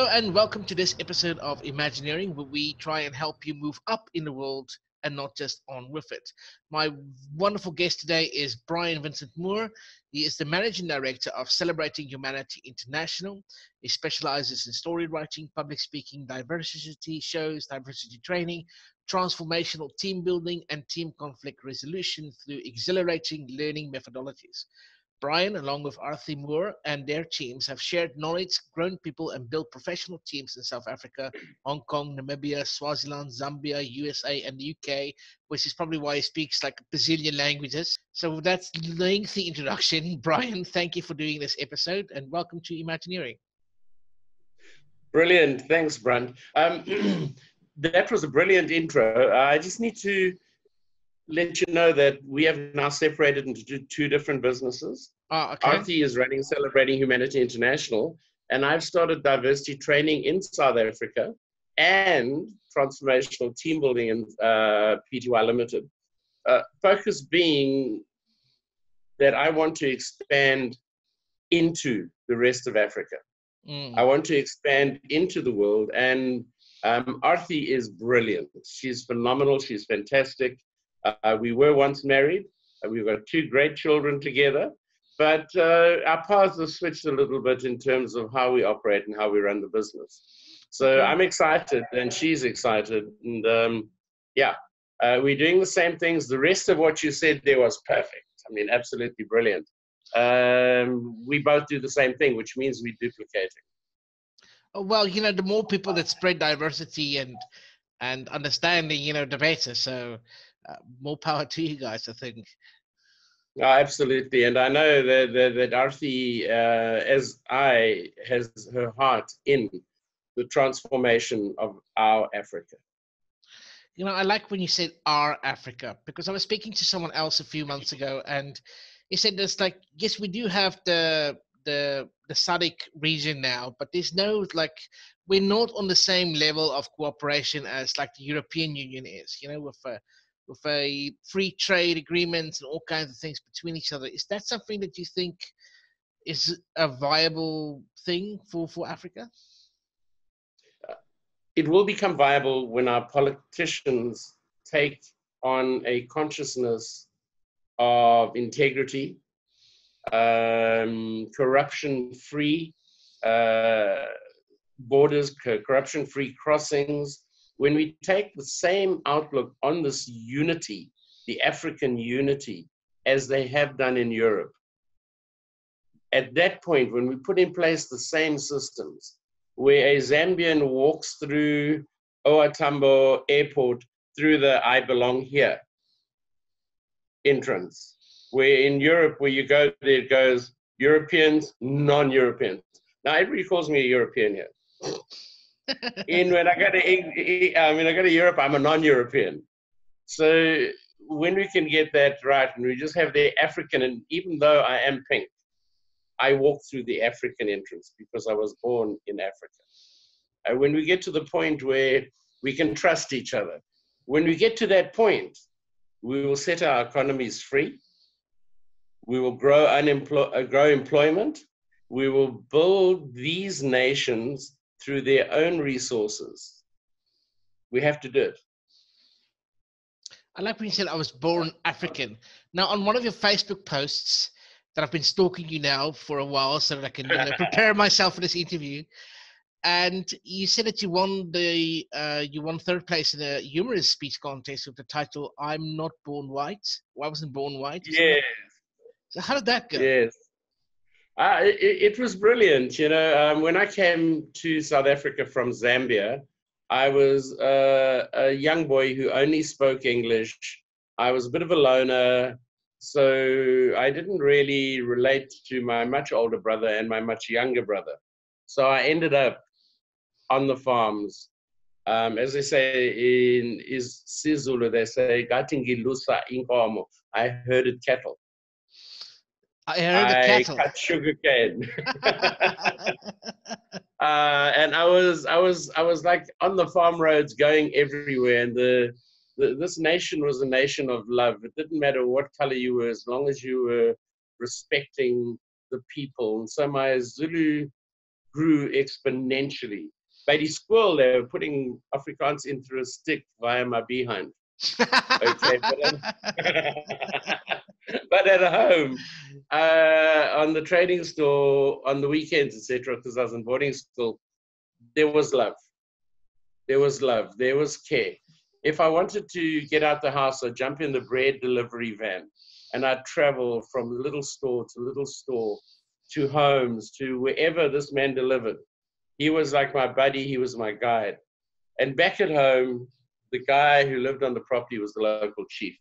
Hello and welcome to this episode of Imagineering, where we try and help you move up in the world and not just on with it. My wonderful guest today is Brian Vincent Moore. He is the Managing Director of Celebrating Humanity International. He specializes in story writing, public speaking, diversity shows, diversity training, transformational team building, and team conflict resolution through exhilarating learning methodologies. Brian, along with Arthur Moore and their teams, have shared knowledge, grown people, and built professional teams in South Africa, Hong Kong, Namibia, Swaziland, Zambia, USA, and the UK, which is probably why he speaks like a bazillion languages. So with that lengthy introduction, Brian, thank you for doing this episode, and welcome to Imagineering. Brilliant. Thanks, Brandt. That was a brilliant intro. I just need to let you know that we have now separated into two different businesses. Okay. Arthi is running Celebrating Humanity International, and I've started diversity training in South Africa and transformational team building in PTY Limited. Focus being that I want to expand into the rest of Africa. I want to expand into the world, and Arthi is brilliant. She's phenomenal. She's fantastic. We were once married, we've got two great children together, but our paths have switched a little bit in terms of how we operate and how we run the business. So I'm excited and she's excited, and we're doing the same things. The rest of what you said there was perfect. I mean, absolutely brilliant. We both do the same thing, which means we're duplicating. Well, you know, the more people that spread diversity and understanding, you know, the better. So more power to you guys, I think. Oh, absolutely. And I know that Arthi, has her heart in the transformation of our Africa. You know, I like when you said our Africa, because I was speaking to someone else a few months ago, and he said this, like, yes, we do have the SADC region now, but there's no, like, we're not on the same level of cooperation as, like, the European Union is, you know, with a free trade agreement and all kinds of things between each other. Is that something that you think is a viable thing for Africa? It will become viable when our politicians take on a consciousness of integrity, corruption-free borders, corruption-free crossings. When we take the same outlook on this unity, the African unity, as they have done in Europe, at that point, when we put in place the same systems, where a Zambian walks through Oatambo Airport through the I belong here entrance, where in Europe, where you go, there it goes Europeans, non-Europeans. Now, everybody calls me a European here. When I go to Europe, I'm a non-European. So when we can get that right, and we just have the African, and even though I am pink, I walk through the African entrance because I was born in Africa. When we get to the point where we can trust each other, when we get to that point, we will set our economies free. We will grow employment. We will build these nations through their own resources. We have to do it. I like when you said I was born African. Now, on one of your Facebook posts that I've been stalking you now for a while so that I can prepare myself for this interview, and you said that you won third place in a humorous speech contest with the title, I'm Not Born White, or I Wasn't Born White. Yes. So how did that go? Yes. It was brilliant. You know, when I came to South Africa from Zambia, I was a young boy who only spoke English. I was a bit of a loner, so I didn't really relate to my much older brother and my much younger brother. So I ended up on the farms. As they say in isiZulu, they say, "Gatingilusa inkomo." I herded cattle. I cut sugarcane, and I was like on the farm roads, going everywhere. And this nation was a nation of love. It didn't matter what color you were, as long as you were respecting the people. And so my Zulu grew exponentially. By the school, they were putting Afrikaans into a stick via my behind. Okay, but at home, on the trading store, on the weekends, etc., because I was in boarding school, there was love. There was love. There was care. If I wanted to get out the house, I'd jump in the bread delivery van, and I'd travel from little store to homes to wherever this man delivered. He was like my buddy. He was my guide. And back at home, the guy who lived on the property was the local chief.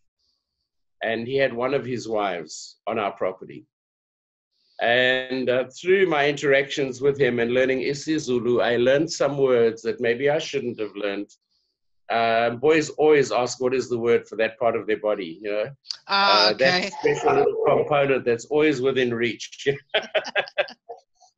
And he had one of his wives on our property. And through my interactions with him and learning isiZulu, I learned some words that maybe I shouldn't have learned. Boys always ask, what is the word for that part of their body? You know, that special little component that's always within reach.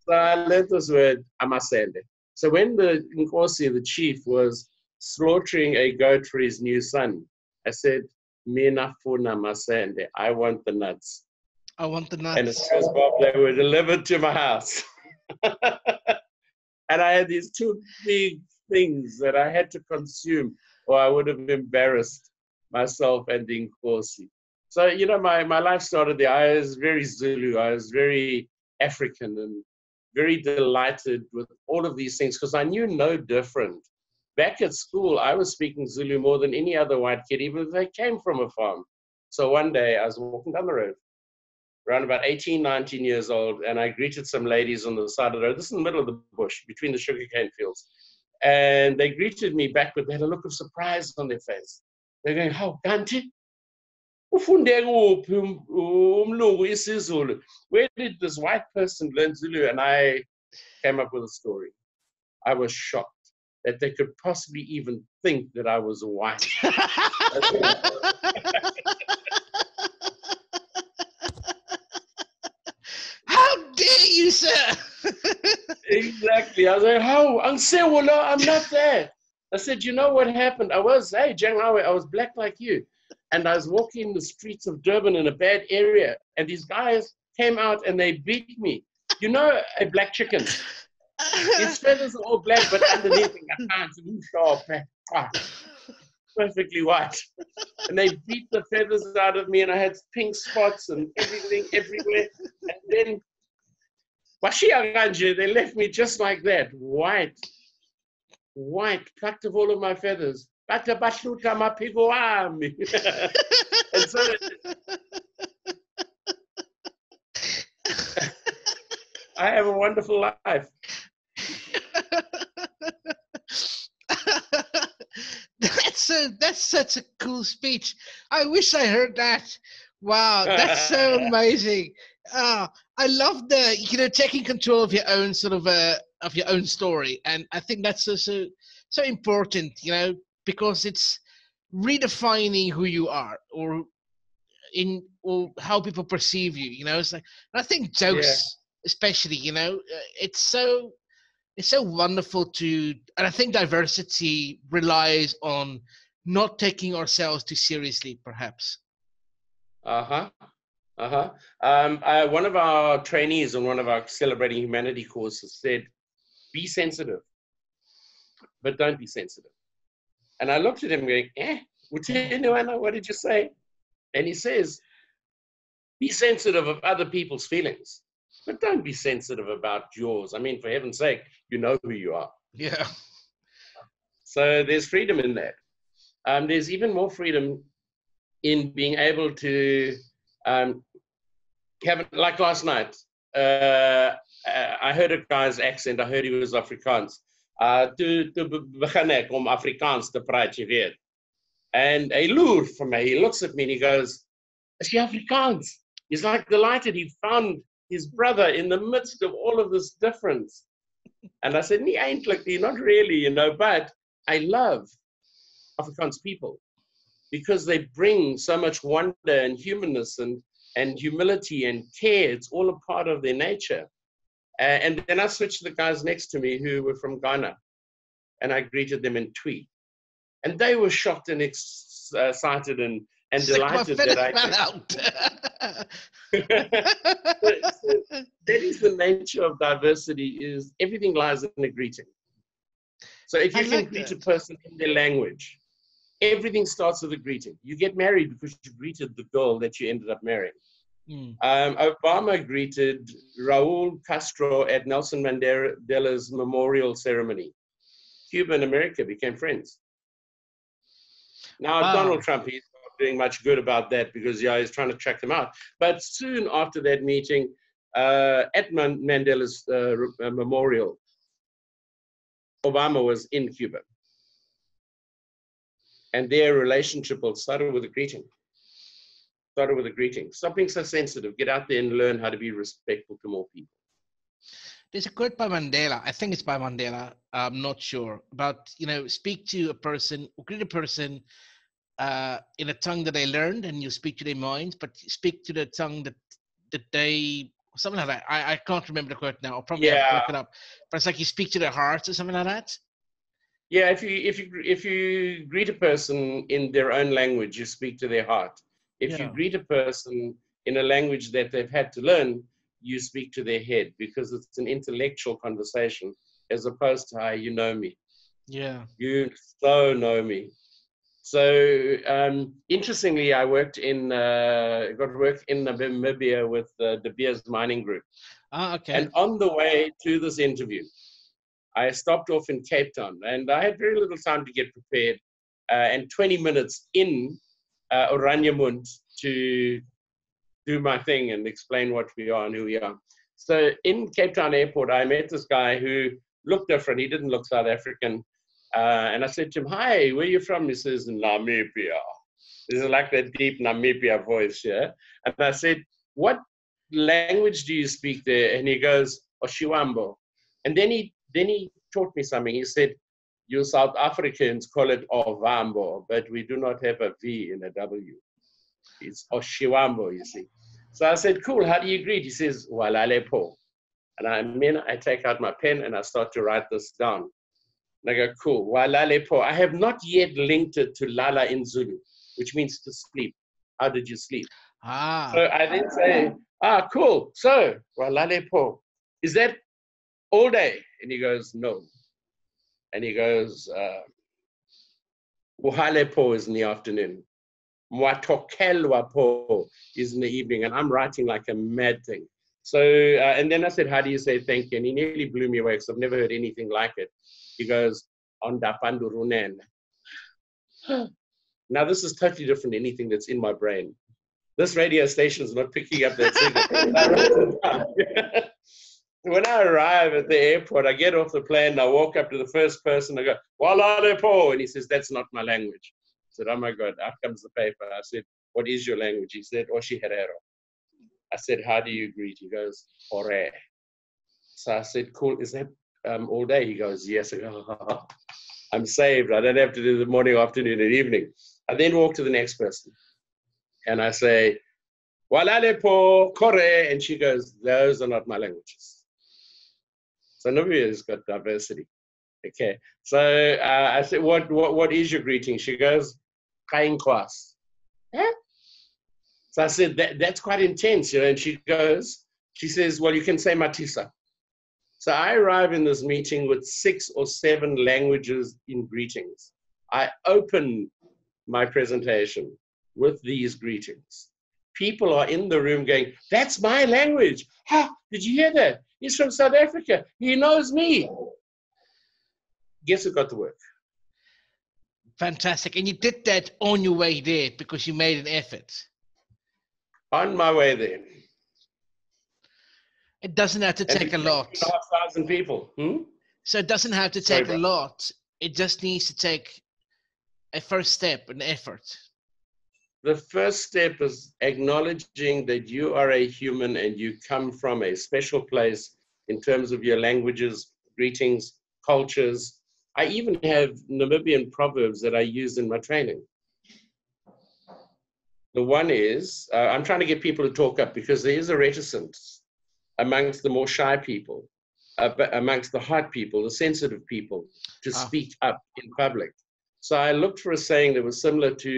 So I learned this word, amasende. So when the Nkosi, the chief, was slaughtering a goat for his new son, I said, Mina funa masende, I want the nuts. I want the nuts. And as soon as Bob, they were delivered to my house. And I had these two big things that I had to consume, or I would have embarrassed myself and the Nkosi. So, you know, my life started there. I was very Zulu. I was very African and very delighted with all of these things because I knew no different. Back at school, I was speaking Zulu more than any other white kid, even if they came from a farm. So one day I was walking down the road, around about 18, 19 years old, and I greeted some ladies on the side of the road. This is in the middle of the bush, between the sugarcane fields. And they greeted me back, but they had a look of surprise on their face. They're going, "How, Kanti? Where did this white person learn Zulu?" And I came up with a story. I was shocked that they could possibly even think that I was white. How dare you, sir? Exactly. I was like, how? I'm not there. I said, you know what happened? I was, hey, Janghawe, I was black like you. And I was walking the streets of Durban in a bad area. And these guys came out and they beat me. You know, a black chicken. His feathers are all black, but underneath perfectly white. And they beat the feathers out of me, and I had pink spots and everything everywhere. And then they left me just like that, white, plucked of all of my feathers. And so I have a wonderful life. That's such a cool speech. I wish I heard that. Wow, that's so amazing. I love the taking control of your own sort of your own story, and I think that's so important. Because it's redefining who you are, or how people perceive you. It's like, and I think jokes, especially, it's so wonderful to, and I think diversity relies on not taking ourselves too seriously, perhaps. One of our trainees on one of our Celebrating Humanity courses said, be sensitive, but don't be sensitive. And I looked at him going, what did you say? And he says, be sensitive of other people's feelings. But don't be sensitive about yours. I mean, for heaven's sake, you know who you are. Yeah. So there's freedom in that. There's even more freedom in being able to have, like last night, I heard a guy's accent. I heard he was Afrikaans. And he lured for me. He looks at me and he goes, is he Afrikaans? He's like delighted. He found his brother in the midst of all of this difference. And I said, not really, but I love Afrikaans people because they bring so much wonder and humanness and humility and care. It's all a part of their nature. And then I switched to the guys next to me who were from Ghana, and I greeted them in Twi. And they were shocked and excited and and the light is the right So that is the nature of diversity, is everything lies in the greeting. So if you can greet a person in their language, everything starts with a greeting. You get married because you greeted the girl that you ended up marrying. Mm. Obama greeted Raul Castro at Nelson Mandela's memorial ceremony. Cuba and America became friends. Now, wow. Donald Trump, he's not doing much good about that because yeah, he's trying to track them out. But soon after that meeting, at Mandela's memorial, Obama was in Cuba. And their relationship started with a greeting. Started with a greeting. Stop being so sensitive. Get out there and learn how to be respectful to more people. There's a quote by Mandela. I think it's by Mandela. I'm not sure. About, you know, speak to a person, or greet a person in a tongue that they learned, and you speak to their mind, but speak to the tongue that they, something like that. I can't remember the quote now. I'll probably have to look it up. But it's like you speak to their heart or something like that. Yeah, if you greet a person in their own language, you speak to their heart. If you greet a person in a language that they've had to learn, you speak to their head, because it's an intellectual conversation as opposed to, "Hi, you know me." Yeah. You so know me. So interestingly, I worked in got work in Namibia with De Beers Mining Group. Ah, okay. And on the way to this interview, I stopped off in Cape Town, and I had very little time to get prepared. And 20 minutes in Oranjemund to do my thing and explain what we are and who we are. So in Cape Town Airport, I met this guy who looked different. He didn't look South African. And I said to him, "Hi, where are you from?" He says, "Namibia." This is like that deep Namibia voice, yeah? And I said, "What language do you speak there?" And he goes, "Oshiwambo." And then he taught me something. He said, "You South Africans call it Ovambo, but we do not have a V in a W. It's Oshiwambo, you see." So I said, "Cool, how do you greet?" He says, "Walalepo." And I take out my pen and I start to write this down. And I go, "Cool, walalepo." I have not yet linked it to lala in Zulu, which means to sleep. How did you sleep? Ah. So I then say, "Cool. So, walalepo. Is that all day?" And he goes, "No." And he goes, "Uhalepo is in the afternoon. Mwatokelwapo is in the evening." And I'm writing like a mad thing. So, and then I said, "How do you say thank you?" And he nearly blew me away because I've never heard anything like it. He goes, "Ondapandurunen." Now, this is totally different to anything that's in my brain. This radio station is not picking up that signal. When I arrive at the airport, I get off the plane, I walk up to the first person, I go, "Walalepo," and he says, "That's not my language." I said, "Oh my God," out comes the paper. I said, "What is your language?" He said, "Oshiherero." I said, "How do you greet?" He goes, "Ore." So I said, "Cool, is that all day?" He goes, "Yes." I go, "Oh, I'm saved. I don't have to do the morning, afternoon, and evening." I then walk to the next person and I say, "Walalepo, Kore," and she goes, "Those are not my languages." So Namibia has got diversity. Okay. So I said, what is your greeting? She goes, "Kainkwas." Huh? So I said, that's quite intense, you know. And she says, "Well, you can say Matisa." So I arrive in this meeting with 6 or 7 languages in greetings. I open my presentation with these greetings. People are in the room going, "That's my language. Ha, did you hear that? He's from South Africa. He knows me." Guess who got the work? Fantastic. And you did that on your way there because you made an effort. On my way there. It doesn't have to take a lot. 5,000 people. Hmm? So it doesn't have to take a lot. It just needs to take a first step, an effort. The first step is acknowledging that you are a human and you come from a special place in terms of your languages, greetings, cultures. I even have Namibian proverbs that I use in my training. The one is, I'm trying to get people to talk up because there is a reticence amongst the more shy people, amongst the hard people, the sensitive people, to speak up in public. So I looked for a saying that was similar to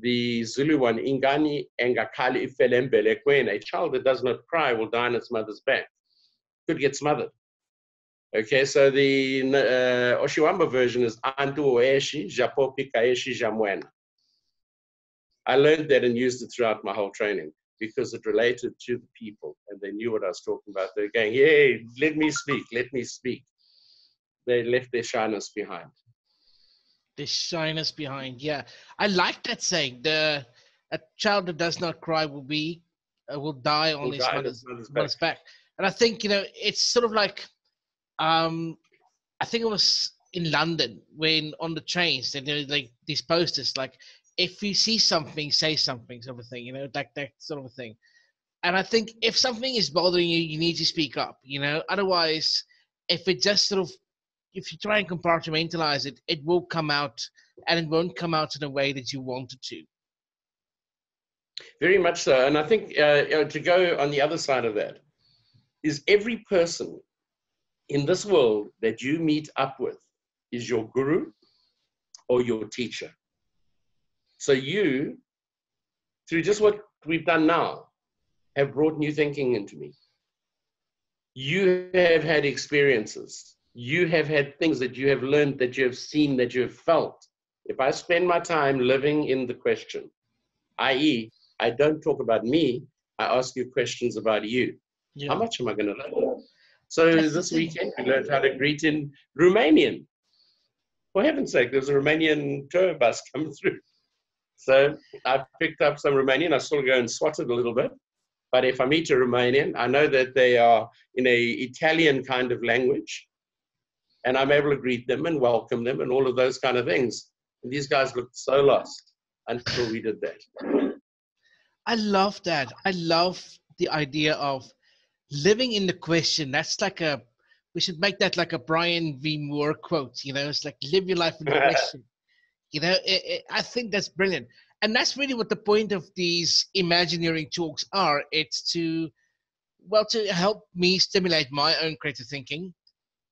The Zulu one, Ingani Ngakali Felembe Lekwen, a child that does not cry will die on its mother's back. Could get smothered. Okay, so the Oshiwambo version is Andu Oeshi Japopi Kaeshi Jamwen. I learned that and used it throughout my whole training because it related to the people and they knew what I was talking about. They were going, hey, let me speak, let me speak. They left their shyness behind. The shyness behind, yeah. I like that saying, a child that does not cry will die on his mother's back. And I think, you know, it's sort of like, I think it was in London when on the trains, and there were like these posters, like, if you see something, say something, sort of thing, you know, like that sort of thing. And I think if something is bothering you, you need to speak up, you know, otherwise, if it just sort of, if you try and compartmentalize it, it will come out and it won't come out in a way that you want it to. Very much so. And I think to go on the other side of that is every person in this world that you meet up with is your guru or your teacher. So you, through just what we've done now, have brought new thinking into me. You have had experiences. You have had things that you have learned, that you have seen, that you have felt. If I spend my time living in the question, i.e., I don't talk about me, I ask you questions about you. Yeah. How much am I going to learn? So this weekend, we learned how to greet in Romanian. For heaven's sake, there's a Romanian tour bus coming through. So I picked up some Romanian. I still go and swat it a little bit. But if I meet a Romanian, I know that they are in an Italian kind of language. And I'm able to greet them and welcome them and all of those kind of things. And these guys looked so lost until we did that. I love that. I love the idea of living in the question. That's like a, we should make that like a Brian V. Moore quote, you know, it's like live your life in the question. You know, I think that's brilliant. And that's really what the point of these Imagineering talks are. It's to, well, to help me stimulate my own creative thinking,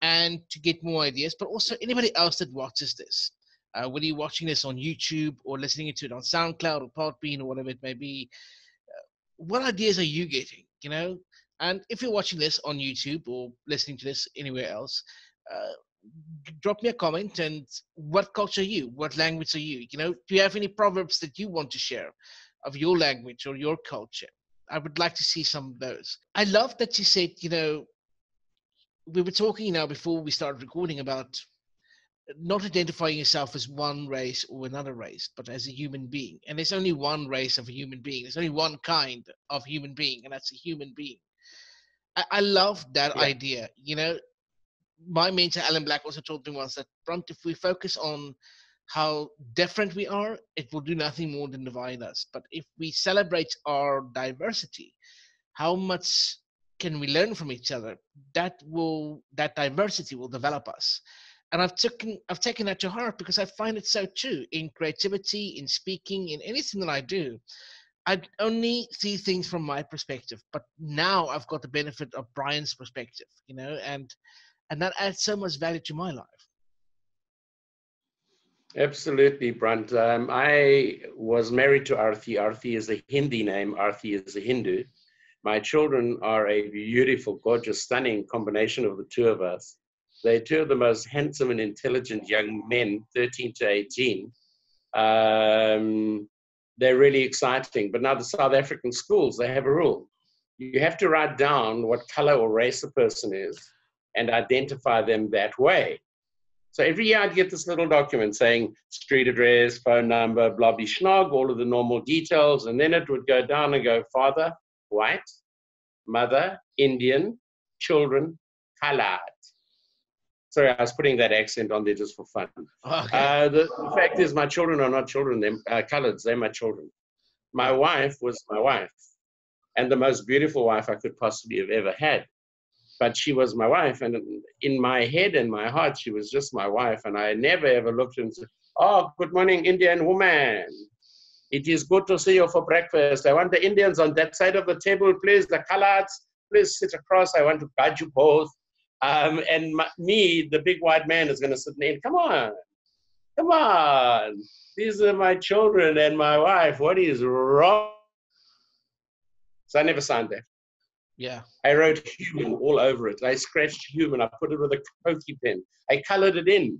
and to get more ideas, but also anybody else that watches this, whether you're watching this on YouTube or listening to it on SoundCloud or Podbean or whatever it may be, what ideas are you getting, you know? And if you're watching this on YouTube or listening to this anywhere else, drop me a comment and what culture are you? What language are you? You know, do you have any proverbs that you want to share of your language or your culture? I would like to see some of those. I love that you said, you know, we were talking now before we started recording about not identifying yourself as one race or another race, but as a human being. And there's only one race of a human being. There's only one kind of human being, and that's a human being. I love that idea. You know, my mentor, Alan Black, also told me once that, Brandt, if we focus on how different we are, it will do nothing more than divide us. But if we celebrate our diversity, how much can we learn from each other, that diversity will develop us. And I've taken that to heart because I find it so true in creativity, in speaking, in anything that I do. I only see things from my perspective, but now I've got the benefit of Brian's perspective, you know, and that adds so much value to my life. Absolutely, Brandt. I was married to Arthi. Arthi is a Hindi name. Arthi is a Hindu. My children are a beautiful, gorgeous, stunning combination of the two of us. They're two of the most handsome and intelligent young men, 13 to 18. They're really exciting. But now the South African schools, they have a rule. You have to write down what color or race a person is and identify them that way. So every year I'd get this little document saying street address, phone number, blobby schnog, all of the normal details. And then it would go down and go, father, white, mother, Indian, children, colored. Sorry, I was putting that accent on there just for fun. Okay. The fact is my children are not children, they're coloreds, they're my children. My wife was my wife and the most beautiful wife I could possibly have ever had. But she was my wife and in my head and my heart, she was just my wife and I never ever looked and said, oh, good morning, Indian woman. It is good to see you for breakfast. I want the Indians on that side of the table, please. The coloreds, please sit across. I want to guide you both. And me, the big white man, is going to sit in. Come on. Come on, these are my children and my wife. What is wrong? So I never signed that. Yeah. I wrote human all over it. I scratched human. I put it with a pokey pen. I colored it in.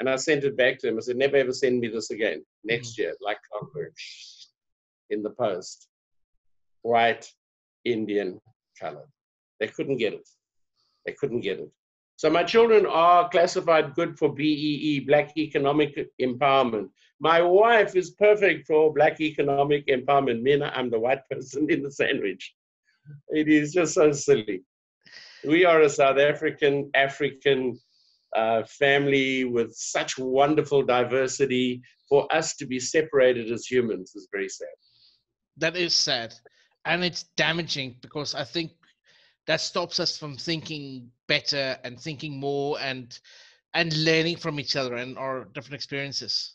And I sent it back to him. I said, never ever send me this again. Next year, like clockwork, in the post. White, Indian, colored. They couldn't get it. They couldn't get it. So my children are classified good for BEE, Black Economic Empowerment. My wife is perfect for Black Economic Empowerment. Mina, I'm the white person in the sandwich. It is just so silly. We are a South African, family with such wonderful diversity. For us to be separated as humans is very sad. That is sad. And it's damaging, because I think that stops us from thinking better and thinking more and learning from each other and our different experiences.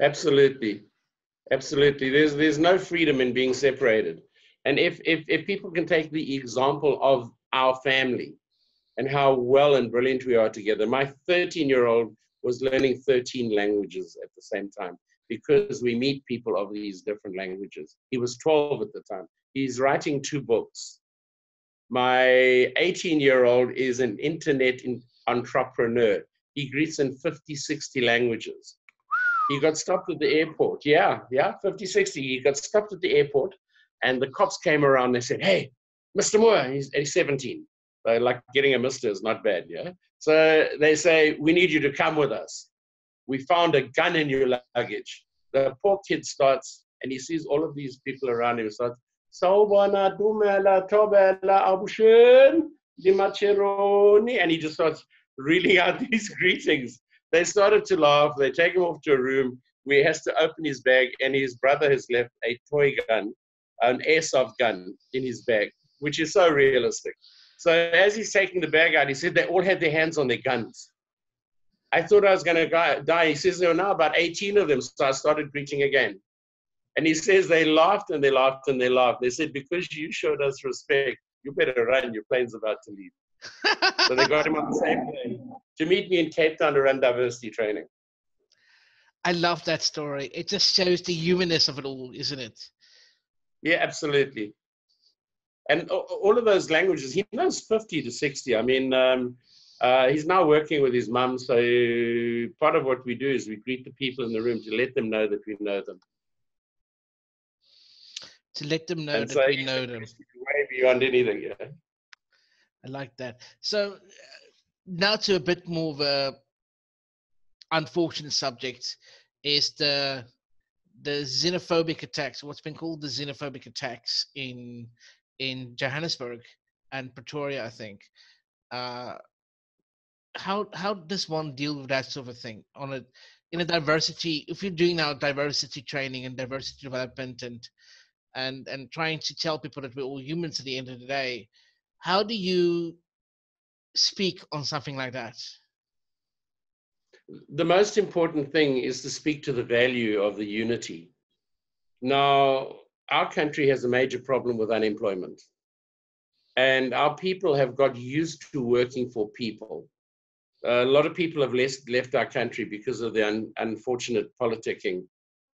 Absolutely. Absolutely. There's no freedom in being separated. And if people can take the example of our family, and how well and brilliant we are together. My 13-year-old was learning 13 languages at the same time, because we meet people of these different languages. He was 12 at the time. He's writing 2 books. My 18-year-old is an internet entrepreneur. He greets in 50, 60 languages. He got stopped at the airport. Yeah, 50, 60. He got stopped at the airport, and the cops came around and they said, hey, Mr. Moore, he's 17. Like getting a mister is not bad, yeah? So they say, we need you to come with us. We found a gun in your luggage. The poor kid starts, and he sees all of these people around him. He starts, Saubona, Dumela, Tobela, Abushen, Jimacheroni, and he just starts reeling out these greetings. They started to laugh. They take him off to a room where he has to open his bag, and his brother has left a toy gun, an airsoft gun in his bag, which is so realistic. So as he's taking the bag out, he said they all had their hands on their guns. I thought I was going to die. He says there are now about 18 of them, so I started greeting again. And he says they laughed and they laughed and they laughed. They said, because you showed us respect, you better run. Your plane's about to leave. So they got him on the same plane to meet me in Cape Town to run diversity training. I love that story. It just shows the humanness of it all, isn't it? Yeah, absolutely. And all of those languages, he knows 50 to 60. I mean, he's now working with his mum. So part of what we do is we greet the people in the room to let them know that we know them. To let them know that we know them. Way beyond anything, yeah. I like that. So now to a bit more of a unfortunate subject is the xenophobic attacks, what's been called the xenophobic attacks in Johannesburg and Pretoria, I think. How does one deal with that sort of thing in a diversity? If you're doing now diversity training and diversity development and trying to tell people that we're all humans at the end of the day, how do you speak on something like that? The most important thing is to speak to the value of the unity. Now, our country has a major problem with unemployment, and our people have got used to working for people. A lot of people have left our country because of the unfortunate politicking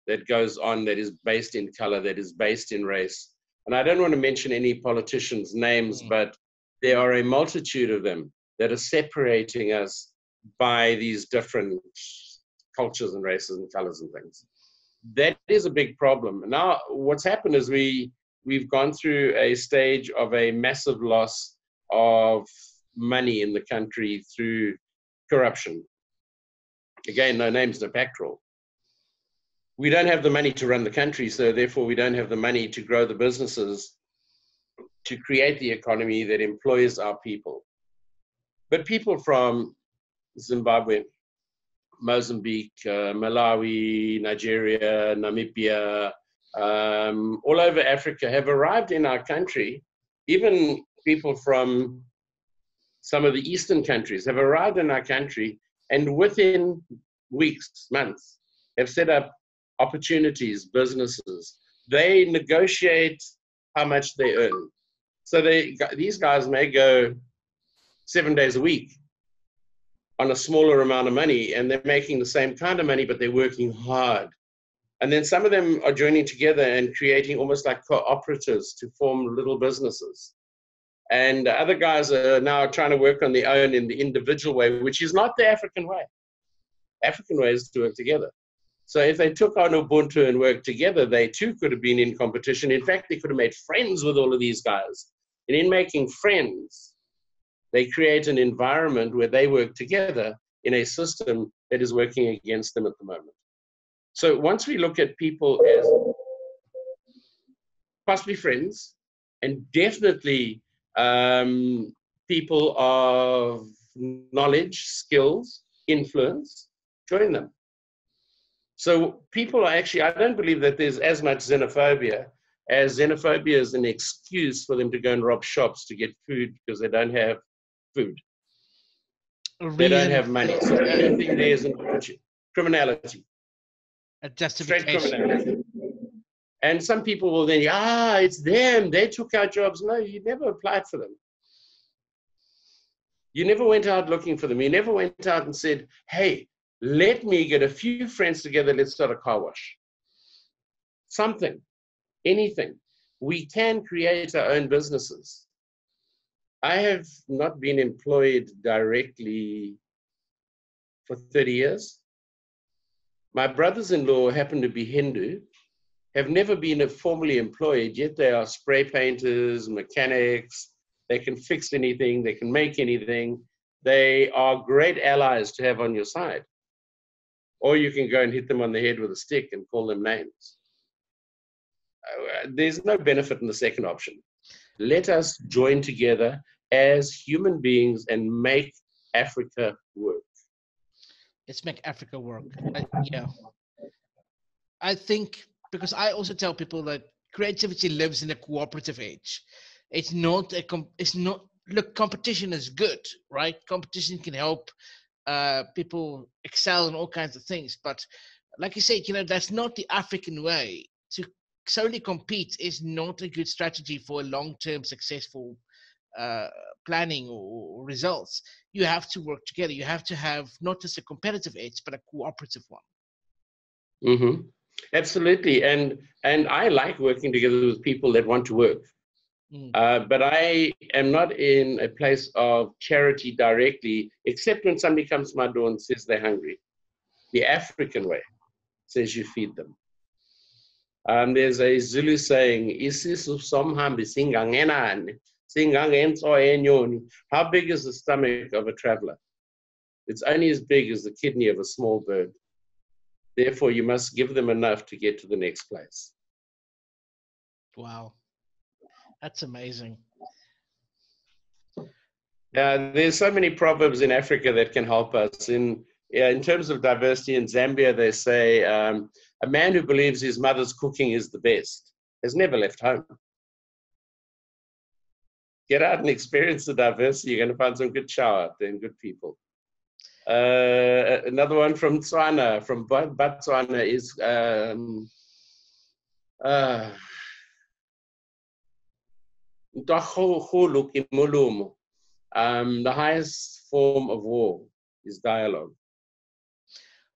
that goes on, that is based in color, that is based in race. And I don't want to mention any politicians' names, but there are a multitude of them that are separating us by these different cultures and races and colors and things. That is a big problem. Now, what's happened is we've gone through a stage of a massive loss of money in the country through corruption. Again, no names, no pactrol. We don't have the money to run the country, so therefore we don't have the money to grow the businesses, to create the economy that employs our people. But people from Zimbabwe, Mozambique, Malawi, Nigeria, Namibia, all over Africa have arrived in our country. Even people from some of the eastern countries have arrived in our country, and within weeks, months, have set up opportunities, businesses. They negotiate how much they earn. So these guys may go 7 days a week on a smaller amount of money, and they're making the same kind of money, but they're working hard. And then some of them are joining together and creating almost like cooperatives to form little businesses. And other guys are now trying to work on their own in the individual way, which is not the African way. African way is to work together. So if they took on Ubuntu and worked together, they too could have been in competition. In fact, they could have made friends with all of these guys. And in making friends, they create an environment where they work together in a system that is working against them at the moment. So once we look at people as possibly friends, and definitely people of knowledge, skills, influence, join them. So people are actually, I don't believe that there's as much xenophobia, as xenophobia is an excuse for them to go and rob shops to get food because they don't have food. They don't have money. So the only thing there is criminality. A justification. Straight criminality. And some people will then, it's them, they took our jobs. No, you never applied for them. You never went out looking for them. You never went out and said, hey, let me get a few friends together, let's start a car wash. Something, anything. We can create our own businesses. I have not been employed directly for 30 years. My brothers-in-law happen to be Hindu, have never been formally employed, yet they are spray painters, mechanics. They can fix anything, they can make anything. They are great allies to have on your side. Or you can go and hit them on the head with a stick and call them names. There's no benefit in the second option. Let us join together as human beings and make Africa work. Let's make Africa work. I think, because I also tell people that creativity lives in a cooperative age. Look, competition is good, right? Competition can help people excel in all kinds of things. But like you said, that's not the African way. To solely compete is not a good strategy for long-term successful planning or results. You have to work together. You have to have not just a competitive edge, but a cooperative one. Mm-hmm. Absolutely. And I like working together with people that want to work. But I am not in a place of charity directly, except when somebody comes to my door and says they're hungry. The African way says you feed them. There's a Zulu saying, how big is the stomach of a traveler? It's only as big as the kidney of a small bird. Therefore, you must give them enough to get to the next place. Wow. That's amazing. There's so many proverbs in Africa that can help us. In terms of diversity in Zambia, they say, a man who believes his mother's cooking is the best has never left home. Get out and experience the diversity. You're going to find some good chow out there and good people. Another one from Botswana, is... the highest form of war is dialogue.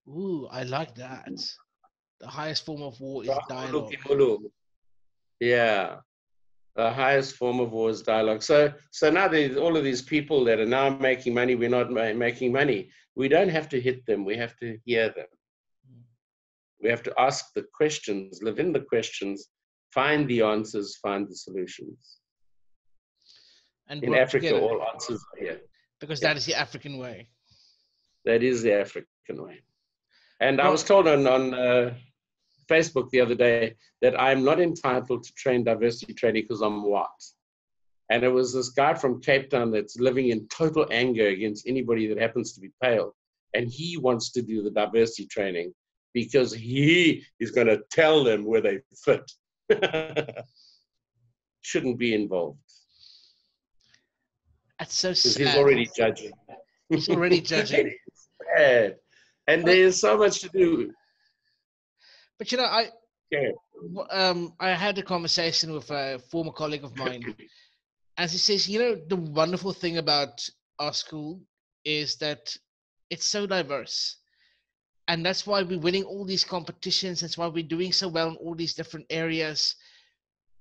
Ooh, I like that. The highest form of war is dialogue. Yeah, the highest form of war is dialogue. So now there's all of these people that are now making money. We're not making money. We don't have to hit them. We have to hear them. We have to ask the questions, live in the questions, find the answers, find the solutions. And in Africa, together. All answers are here. Because that is the African way. That is the African way. And I was told on Facebook the other day that I'm not entitled to train diversity training because I'm white. And it was this guy from Cape Town that's living in total anger against anybody that happens to be pale. And he wants to do the diversity training because he is going to tell them where they fit. Shouldn't be involved. That's so sad. He's already judging. He's already judging. It's bad. And there's so much to do. But I had a conversation with a former colleague of mine, and he says, the wonderful thing about our school is that It's so diverse. And that's why we're winning all these competitions. That's why we're doing so well in all these different areas.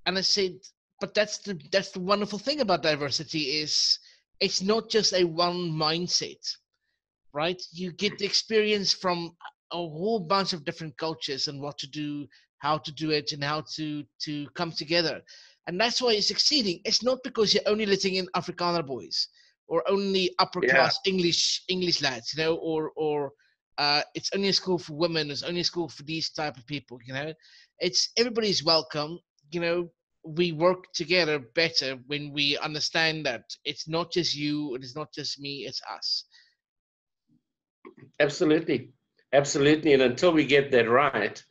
And I said, but that's the wonderful thing about diversity is it's not just a one mindset, right? You get the experience from a whole bunch of different cultures and what to do, how to do it, and how to come together. And that's why you're succeeding. It's not because you're only letting in Afrikaner boys or only upper class English lads, you know, or it's only a school for women. It's only a school for these type of people, you know. It's everybody's welcome. You know, we work together better when we understand that it's not just you, it's not just me, it's us. Absolutely. Absolutely. And until we get that right,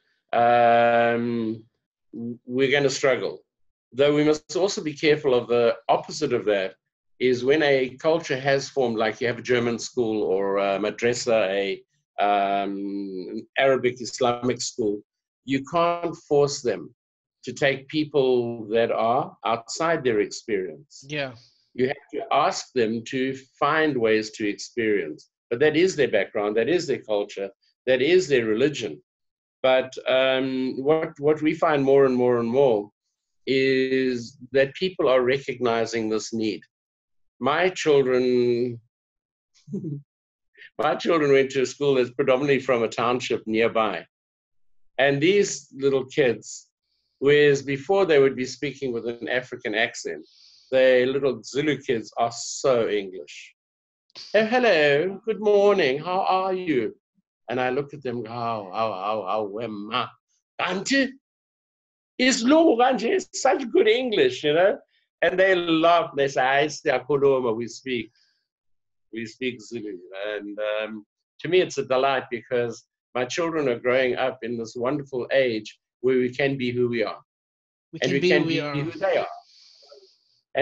we're going to struggle. Though we must also be careful of the opposite of that is when a culture has formed, like you have a German school or a madrasa, an Arabic Islamic school, you can't force them to take people that are outside their experience. Yeah. You have to ask them to find ways to experience, but that is their background, that is their culture, that is their religion. But what we find more and more and more is that people are recognizing this need. My children went to a school that's predominantly from a township nearby. And these little kids, whereas before they would be speaking with an African accent, the little Zulu kids are so English. Oh, hello, good morning, how are you? And I look at them, how, Auntie, is such good English, you know? And they laugh, they say, I say, Akoloma, we speak Zulu. And to me, it's a delight because my children are growing up in this wonderful age where we can be who we are. And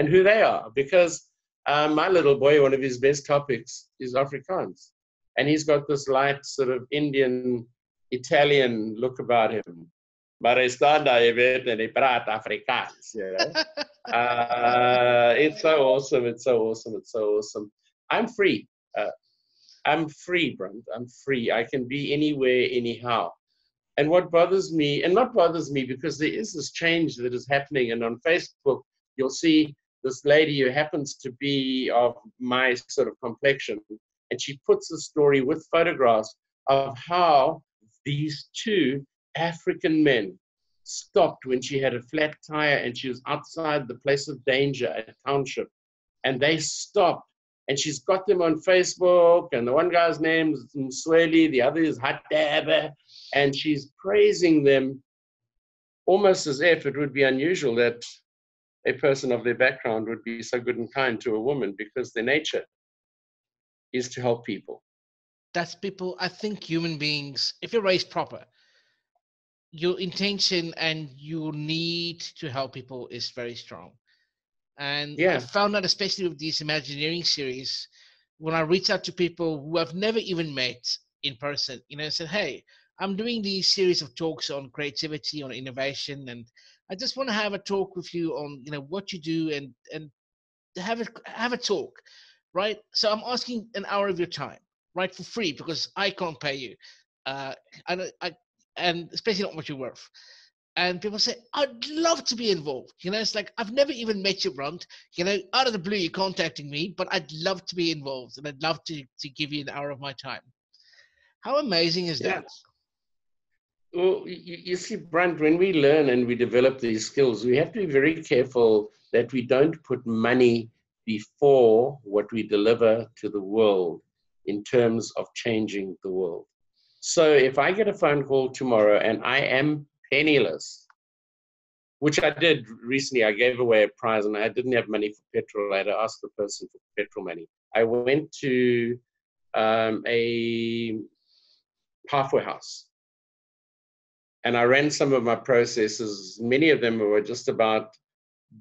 who they are. Because my little boy, one of his best topics is Afrikaans. And he's got this light sort of Indian, Italian look about him. But I stand there and I prat Afrikaans, you know. It's so awesome. I'm free, Brent. I'm free. I can be anywhere, anyhow. And what bothers me, and not bothers me, because there is this change that is happening. And on Facebook, you'll see this lady who happens to be of my sort of complexion. And she puts a story with photographs of how these two African men stopped when she had a flat tire and she was outside the place of danger at township, and they stopped, and she's got them on Facebook, and the one guy's name is Mswele, the other is Hatabe, and she's praising them almost as if it would be unusual that a person of their background would be so good and kind to a woman, because their nature is to help people. That's people. I think human beings, if you're raised proper, your intention and your need to help people is very strong. And yeah. I found that especially with these Imagineering series, when I reach out to people who I've never even met in person, you know, I said, hey, I'm doing these series of talks on creativity, on innovation, and I just want to have a talk with you on, you know, what you do and have a talk, right? So I'm asking an hour of your time, right, for free, because I can't pay you. And especially not what you're worth. And people say, I'd love to be involved. You know, it's like, I've never even met you, Brandt. You know, out of the blue, you're contacting me, but I'd love to be involved. And I'd love to give you an hour of my time. How amazing is that? Well, you see, Brandt, when we learn and we develop these skills, we have to be very careful that we don't put money before what we deliver to the world in terms of changing the world. So if I get a phone call tomorrow and I am penniless, which I did recently, I gave away a prize and I didn't have money for petrol. I had to ask the person for petrol money. I went to a halfway house and I ran some of my processes. Many of them were just about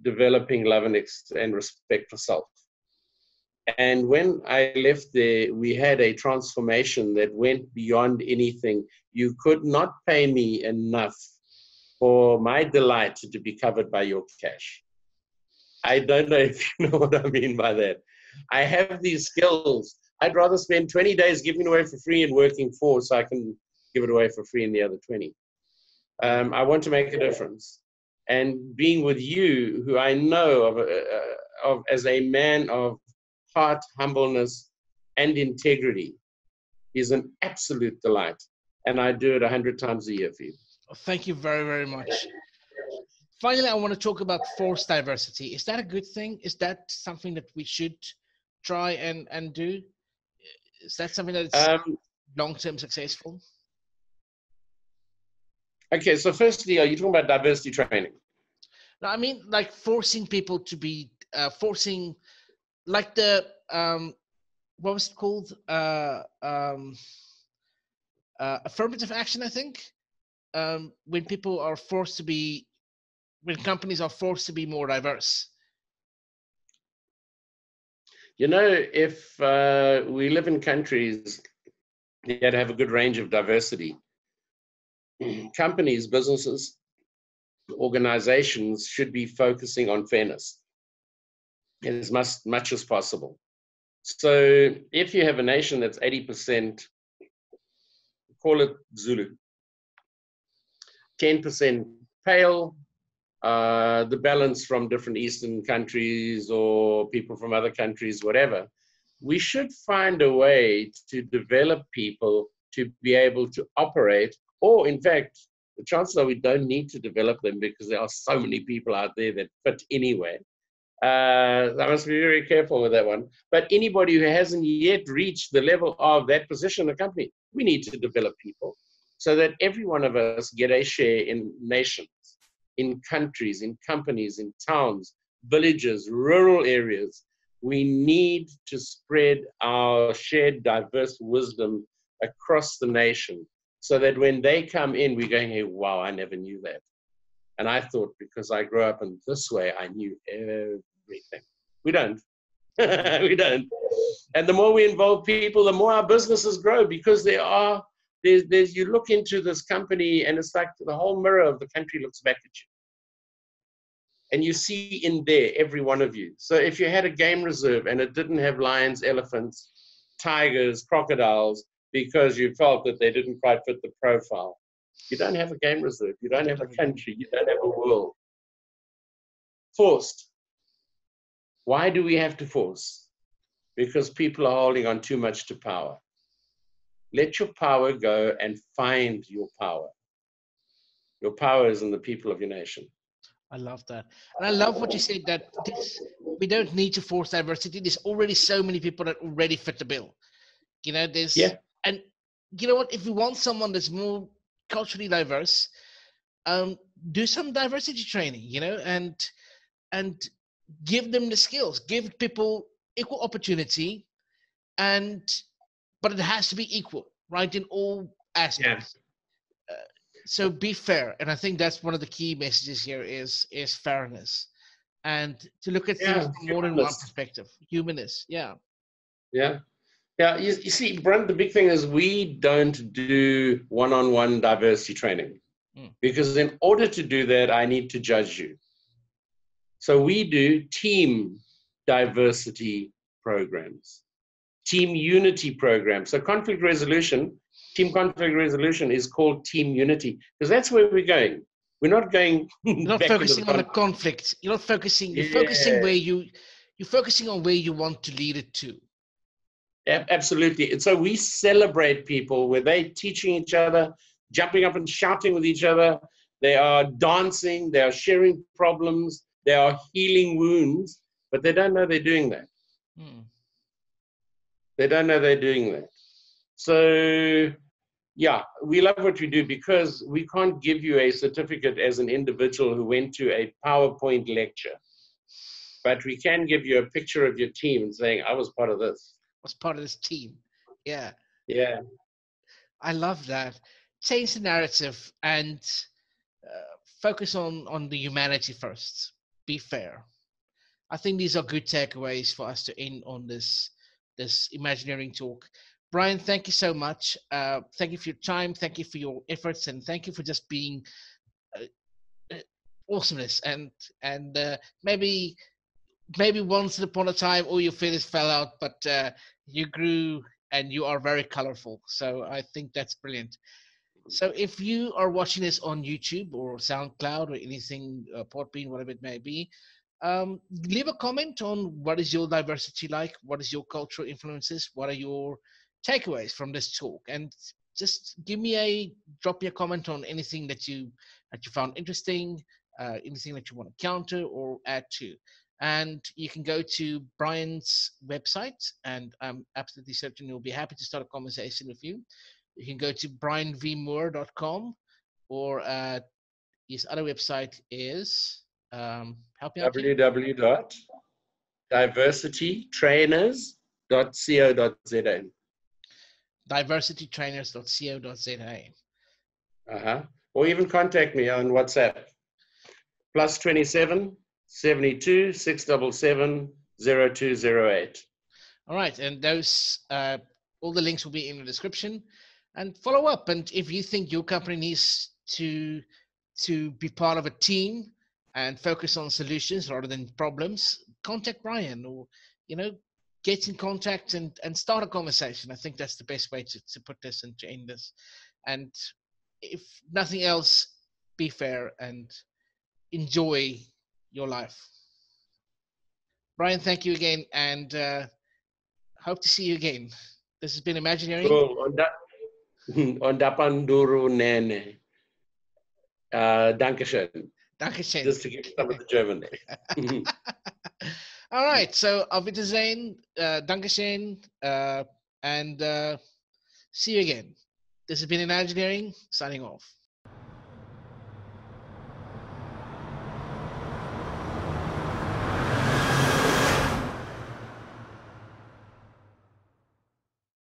developing love and respect for self. And when I left there, we had a transformation that went beyond anything. You could not pay me enough for my delight to be covered by your cash. I don't know if you know what I mean by that. I have these skills. I'd rather spend 20 days giving away for free and working four so I can give it away for free in the other 20. I want to make a difference. And being with you, who I know of as a man of heart, humbleness, and integrity, is an absolute delight. And I do it 100 times a year for you. Thank you very, very much. Finally, I want to talk about forced diversity. Is that a good thing? Is that something that we should try and do? Is that something that's long-term successful? Okay, so firstly, are you talking about diversity training? No, I mean like forcing people to be, forcing, like the, what was it called? Affirmative action, I think. When people are forced to be, when companies are forced to be more diverse. You know, if we live in countries that have a good range of diversity, companies, businesses, organizations should be focusing on fairness as much as possible. So if you have a nation that's 80%, call it Zulu, 10% pale, the balance from different Eastern countries or people from other countries, whatever, we should find a way to develop people to be able to operate. Or in fact, the chances are we don't need to develop them because there are so many people out there that fit anyway. I must be very careful with that one. But anybody who hasn't yet reached the level of that position in a company, we need to develop people so that every one of us get a share in nations, in countries, in companies, in towns, villages, rural areas. We need to spread our shared diverse wisdom across the nation, so that when they come in, we're going, hey, wow, I never knew that. And I thought because I grew up in this way, I knew everything. We don't. We don't. And the more we involve people, the more our businesses grow, because there's you look into this company and it's like the whole mirror of the country looks back at you. And you see in there, every one of you. So if you had a game reserve and it didn't have lions, elephants, tigers, crocodiles, because you felt that they didn't quite fit the profile. You don't have a game reserve. You don't have a country. You don't have a world. Forced. Why do we have to force? Because people are holding on too much to power. Let your power go and find your power. Your power is in the people of your nation. I love that. And I love what you said, that we don't need to force diversity. There's already so many people that already fit the bill. You know, there's... Yeah. And you know what, if you want someone that's more culturally diverse, do some diversity training, you know, and give them the skills, give people equal opportunity, but it has to be equal, right, in all aspects. Yeah. So be fair. And I think that's one of the key messages here is fairness, and to look at things from more than one perspective, humanness. Yeah. Yeah. Yeah, you see, Brent, the big thing is we don't do one-on-one diversity training, because in order to do that, I need to judge you. So we do team diversity programs, team unity programs. So conflict resolution, team conflict resolution is called team unity, because that's where we're going. We're not going You're not focusing on the conflict. You're not focusing. You're focusing on where you want to lead it to. Absolutely. And so we celebrate people where they're teaching each other, jumping up and shouting with each other. They are dancing. They are sharing problems. They are healing wounds, but they don't know they're doing that. They don't know they're doing that. So, yeah, we love what we do, because we can't give you a certificate as an individual who went to a PowerPoint lecture, but we can give you a picture of your team and saying, I was part of this. Was part of this team. Yeah. Yeah. I love that. Change the narrative and focus on the humanity first. Be fair. I think these are good takeaways for us to end on this Imagineering talk. Brian, thank you so much. Thank you for your time. Thank you for your efforts, and thank you for just being awesomeness, and maybe maybe once upon a time all your feathers fell out, but you grew and you are very colorful. So I think that's brilliant. So if you are watching this on YouTube or SoundCloud or anything, Podbean, whatever it may be, leave a comment on what is your diversity like, what is your cultural influences, what are your takeaways from this talk, and just give me a drop your comment on anything that you found interesting, anything that you want to counter or add to. And you can go to Brian's website, and I'm absolutely certain you'll be happy to start a conversation with you. You can go to brianvmoore.com, or his other website is www.diversitytrainers.co.za. diversitytrainers.co.za. Or even contact me on WhatsApp, +27 72 677 0208. All right, and those all the links will be in the description. And follow up, and if you think your company needs to be part of a team and focus on solutions rather than problems, contact Brian, or get in contact and start a conversation. I think that's the best way to put this and to end this. And if nothing else, be fair and enjoy your life. Brian, thank you again, and hope to see you again. This has been Imagineering. Cool. Ondapanduru Nene. Dankeschön. Dankeschön. Just to give some of the German. All right. So, auf Wiedersehen, Dankeschön, and see you again. This has been Imagineering, signing off.